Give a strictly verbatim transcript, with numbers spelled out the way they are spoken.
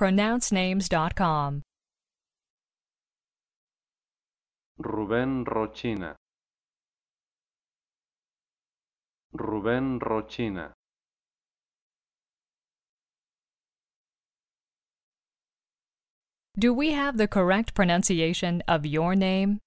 pronounce names dot com. Rubén Rochina. Rubén Rochina. Do we have the correct pronunciation of your name?